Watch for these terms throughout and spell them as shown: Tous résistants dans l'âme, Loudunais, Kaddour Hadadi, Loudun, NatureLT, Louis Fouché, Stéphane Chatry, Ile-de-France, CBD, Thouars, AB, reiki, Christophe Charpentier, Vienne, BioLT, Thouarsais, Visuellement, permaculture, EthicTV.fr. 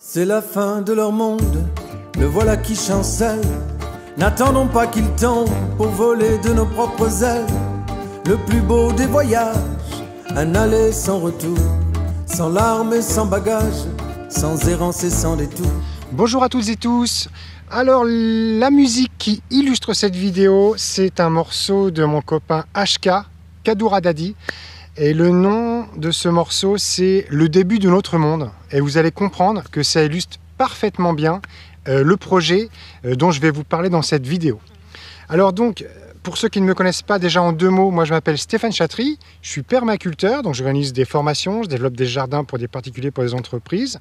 C'est la fin de leur monde, le voilà qui chancelle. N'attendons pas qu'il tombe pour voler de nos propres ailes. Le plus beau des voyages, un aller sans retour, sans larmes et sans bagages, sans errance et sans détour. Bonjour à toutes et tous. Alors la musique qui illustre cette vidéo, c'est un morceau de mon copain HK, Kaddour Hadadi. Et le nom de ce morceau, c'est « Le début de notre monde ». Et vous allez comprendre que ça illustre parfaitement bien le projet dont je vais vous parler dans cette vidéo. Alors donc, pour ceux qui ne me connaissent pas, déjà en deux mots, moi je m'appelle Stéphane Chatry, je suis permaculteur, donc j'organise des formations, je développe des jardins pour des particuliers, pour des entreprises.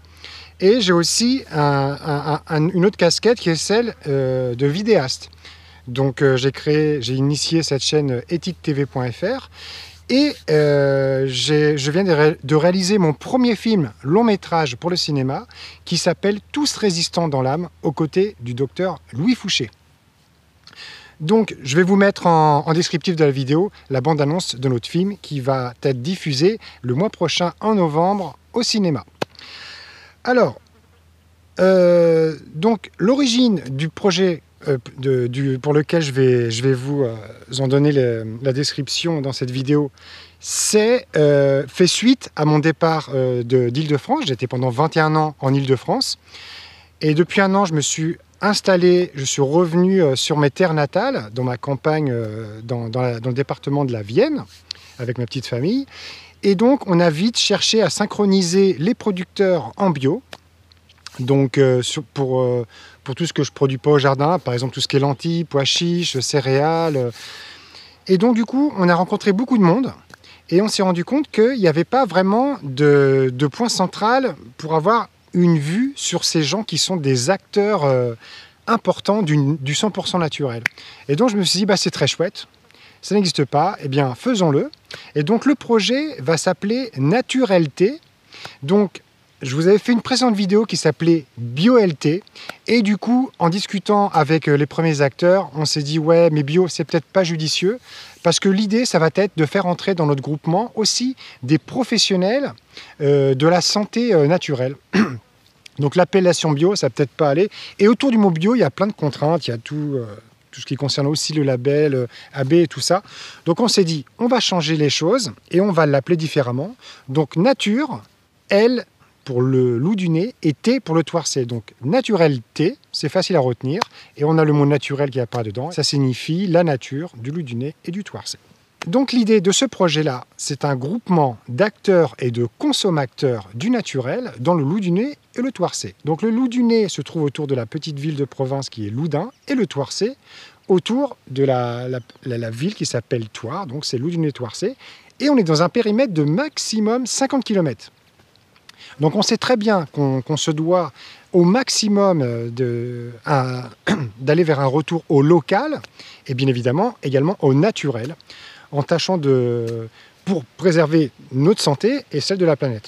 Et j'ai aussi une autre casquette qui est celle de vidéaste. Donc j'ai initié cette chaîne EthicTV.fr. Et je viens de réaliser mon premier film long métrage pour le cinéma qui s'appelle « Tous résistants dans l'âme » aux côtés du docteur Louis Fouché. Donc je vais vous mettre en descriptif de la vidéo la bande-annonce de notre film qui va être diffusé le mois prochain en novembre au cinéma. Alors, donc l'origine du projet pour lequel je vais vous en donner la description dans cette vidéo, c'est fait suite à mon départ d'Ile-de-France. J'étais pendant 21 ans en Ile-de-France et depuis un an je me suis installé, je suis revenu sur mes terres natales, dans ma campagne, dans le département de la Vienne, avec ma petite famille. Et donc on a vite cherché à synchroniser les producteurs en bio. Donc pour tout ce que je produis pas au jardin, par exemple tout ce qui est lentilles, pois chiches, céréales. Et donc du coup, on a rencontré beaucoup de monde et on s'est rendu compte qu'il n'y avait pas vraiment de point central pour avoir une vue sur ces gens qui sont des acteurs importants du 100% naturel. Et donc je me suis dit, bah, c'est très chouette, ça n'existe pas, eh bien faisons-le. Et donc le projet va s'appeler NatureLT. Donc je vous avais fait une précédente vidéo qui s'appelait BioLT et du coup, en discutant avec les premiers acteurs, on s'est dit « ouais, mais bio, c'est peut-être pas judicieux » parce que l'idée, ça va être de faire entrer dans notre groupement aussi des professionnels de la santé naturelle. Donc l'appellation bio, ça va peut-être pas aller. Et autour du mot bio, il y a plein de contraintes, il y a tout ce qui concerne aussi le label AB et tout ça. Donc on s'est dit « on va changer les choses et on va l'appeler différemment ». Donc nature, elle, pour le Loudunais, et T pour le Thouarsais. Donc NatureLT, c'est facile à retenir, et on a le mot naturel qui apparaît dedans, ça signifie la nature du Loudunais et du Thouarsais. Donc l'idée de ce projet-là, c'est un groupement d'acteurs et de consommateurs du naturel dans le Loudunais et le Thouarsais. Donc le Loudunais se trouve autour de la petite ville de province qui est Loudun, et le Thouarsais autour de la ville qui s'appelle Thouars, donc c'est Loudunais-Thouarsais, et on est dans un périmètre de maximum 50 km. Donc on sait très bien qu'on se doit au maximum d'aller vers un retour au local et bien évidemment également au naturel, en tâchant pour préserver notre santé et celle de la planète.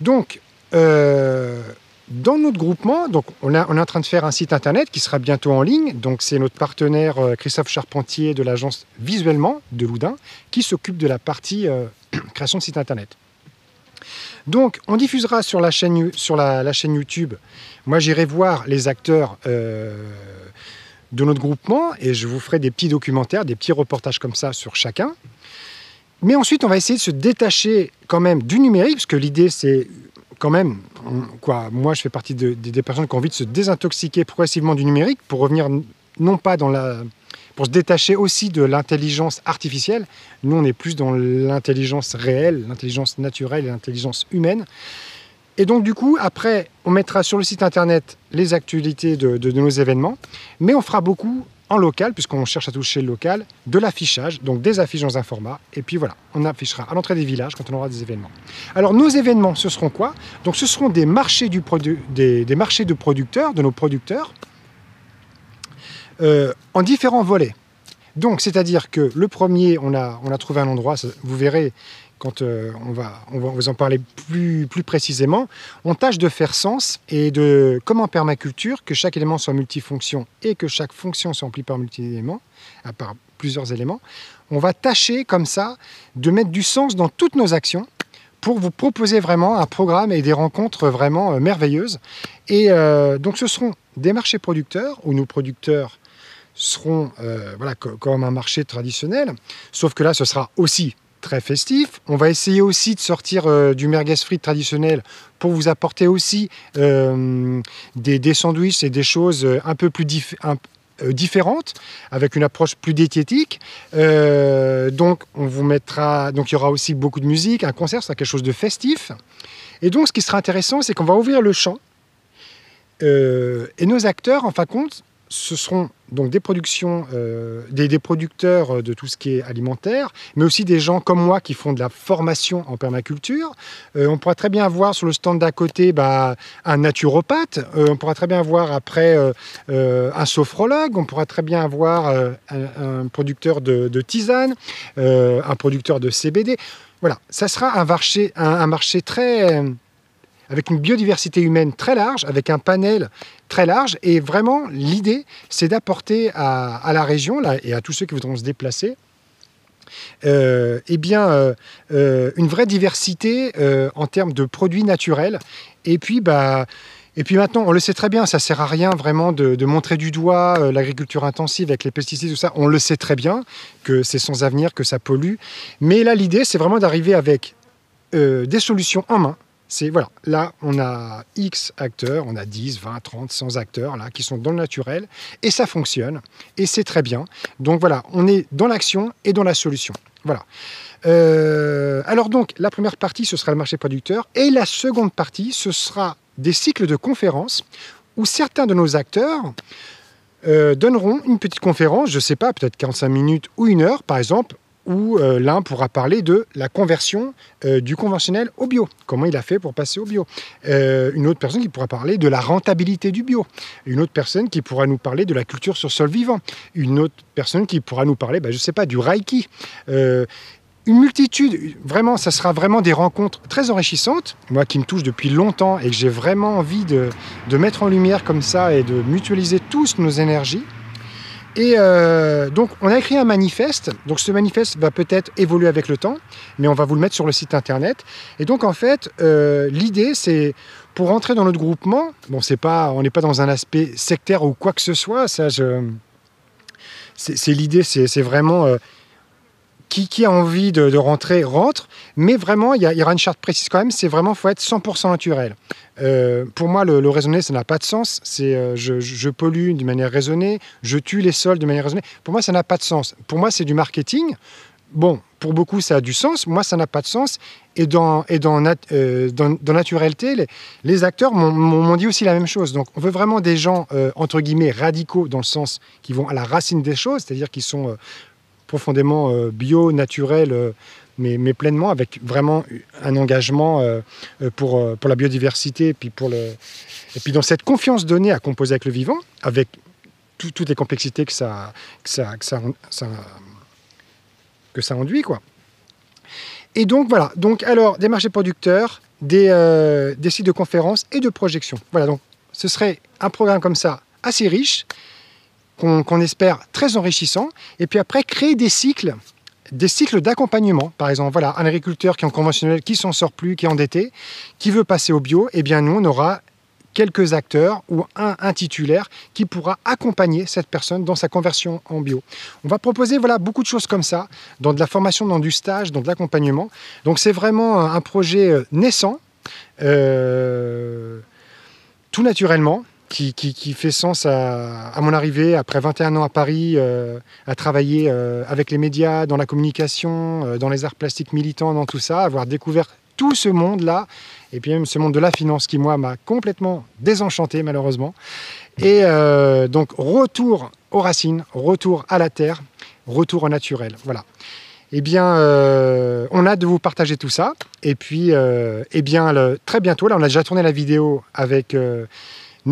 Donc dans notre groupement, donc on est en train de faire un site internet qui sera bientôt en ligne, donc c'est notre partenaire Christophe Charpentier de l'agence Visuellement de Loudun qui s'occupe de la partie création de site internet. Donc, on diffusera sur la chaîne YouTube. Moi, j'irai voir les acteurs de notre groupement et je vous ferai des petits documentaires, des petits reportages comme ça sur chacun. Mais ensuite, on va essayer de se détacher quand même du numérique, parce que l'idée, c'est quand même, moi, je fais partie des personnes qui ont envie de se désintoxiquer progressivement du numérique pour revenir non pas dans pour se détacher aussi de l'intelligence artificielle. Nous, on est plus dans l'intelligence réelle, l'intelligence naturelle et l'intelligence humaine. Et donc, du coup, après, on mettra sur le site internet les actualités de nos événements, mais on fera beaucoup en local, puisqu'on cherche à toucher le local, de l'affichage, donc des affiches dans un format, et puis voilà, on affichera à l'entrée des villages quand on aura des événements. Alors, nos événements, ce seront quoi? Donc, ce seront des marchés, des marchés de producteurs, de nos producteurs, en différents volets. Donc, c'est-à-dire que le premier, on a trouvé un endroit, vous verrez quand on va vous en parler plus précisément. On tâche de faire sens et de, comme en permaculture, que chaque élément soit multifonction et que chaque fonction soit remplie par plusieurs éléments. On va tâcher comme ça de mettre du sens dans toutes nos actions pour vous proposer vraiment un programme et des rencontres vraiment merveilleuses. Et donc ce seront des marchés producteurs où nos producteurs seront voilà, comme un marché traditionnel, sauf que là ce sera aussi très festif. On va essayer aussi de sortir du merguez frites traditionnel pour vous apporter aussi des sandwichs et des choses un peu plus différentes, avec une approche plus diététique. Donc on vous mettra, donc il y aura aussi beaucoup de musique, un concert, ça sera quelque chose de festif. Et donc ce qui sera intéressant, c'est qu'on va ouvrir le champ et nos acteurs, en fin de compte, ce seront donc des productions, des producteurs de tout ce qui est alimentaire, mais aussi des gens comme moi qui font de la formation en permaculture. On pourra très bien avoir sur le stand d'à côté un naturopathe, on pourra très bien avoir après un sophrologue, on pourra très bien avoir un producteur de tisane, un producteur de CBD. Voilà, ça sera un marché très... avec une biodiversité humaine très large, avec un panel très large. Et vraiment, l'idée, c'est d'apporter à la région là, et à tous ceux qui voudront se déplacer une vraie diversité en termes de produits naturels. Et puis, maintenant, on le sait très bien, ça ne sert à rien vraiment de montrer du doigt l'agriculture intensive avec les pesticides, tout ça. On le sait très bien que c'est sans avenir, que ça pollue. Mais là, l'idée, c'est vraiment d'arriver avec des solutions en main. Voilà, là on a X acteurs, on a 10, 20, 30, 100 acteurs là, qui sont dans le naturel, et ça fonctionne, et c'est très bien. Donc voilà, on est dans l'action et dans la solution. Voilà. Alors donc, la première partie, ce sera le marché producteur, et la seconde partie, ce sera des cycles de conférences, où certains de nos acteurs donneront une petite conférence, je ne sais pas, peut-être 45 minutes ou une heure par exemple, où l'un pourra parler de la conversion du conventionnel au bio, comment il a fait pour passer au bio. Une autre personne qui pourra parler de la rentabilité du bio. Une autre personne qui pourra nous parler de la culture sur sol vivant. Une autre personne qui pourra nous parler, je ne sais pas, du reiki. Une multitude, vraiment, ça sera vraiment des rencontres très enrichissantes. Moi qui me touche depuis longtemps et que j'ai vraiment envie de mettre en lumière comme ça et de mutualiser tous nos énergies. Et donc, on a écrit un manifeste. Donc, ce manifeste va peut-être évoluer avec le temps, mais on va vous le mettre sur le site internet. Et donc, en fait, l'idée, c'est pour rentrer dans notre groupement. Bon, on n'est pas dans un aspect sectaire ou quoi que ce soit. Ça, c'est l'idée, c'est vraiment qui a envie de rentrer, rentre. Mais vraiment, il y aura une charte précise quand même. C'est vraiment, faut être 100% naturel. Pour moi, le raisonner, ça n'a pas de sens. C'est je pollue d'une manière raisonnée, je tue les sols de manière raisonnée. Pour moi, ça n'a pas de sens. Pour moi, c'est du marketing. Bon, pour beaucoup, ça a du sens. Moi, ça n'a pas de sens. Et dans NatureLT, les acteurs m'ont dit aussi la même chose. Donc, on veut vraiment des gens, entre guillemets, radicaux, dans le sens qui vont à la racine des choses, c'est-à-dire qui sont profondément bio, naturels, mais pleinement, avec vraiment un engagement pour la biodiversité, et puis dans cette confiance donnée à composer avec le vivant, avec toutes les complexités que ça induit, quoi. Et donc voilà, donc alors des marchés producteurs, des sites de conférences et de projections. Voilà, donc ce serait un programme comme ça assez riche, qu'on espère très enrichissant, et puis après créer des cycles d'accompagnement. Par exemple, voilà, un agriculteur qui est en conventionnel, qui s'en sort plus, qui est endetté, qui veut passer au bio, eh bien nous, on aura quelques acteurs ou un titulaire qui pourra accompagner cette personne dans sa conversion en bio. On va proposer voilà, beaucoup de choses comme ça, dans de la formation, dans du stage, dans de l'accompagnement. Donc c'est vraiment un projet naissant, tout naturellement, qui fait sens à mon arrivée après 21 ans à Paris, à travailler avec les médias, dans la communication, dans les arts plastiques militants, dans tout ça, avoir découvert tout ce monde-là, et puis même ce monde de la finance qui, moi, m'a complètement désenchanté, malheureusement. Et donc, retour aux racines, retour à la terre, retour au naturel, voilà. Eh bien, on a hâte de vous partager tout ça, et puis, très bientôt, là, on a déjà tourné la vidéo avec...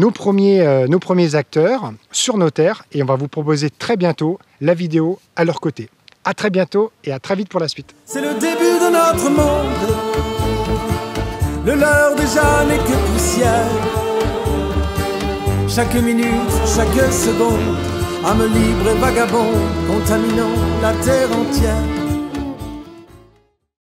nos premiers acteurs sur nos terres, et on va vous proposer très bientôt la vidéo à leur côté. À très bientôt et à très vite pour la suite. C'est le début de notre monde, le leur déjà n'est que poussière. Chaque minute, chaque seconde, âme libre et vagabond, contaminant la terre entière.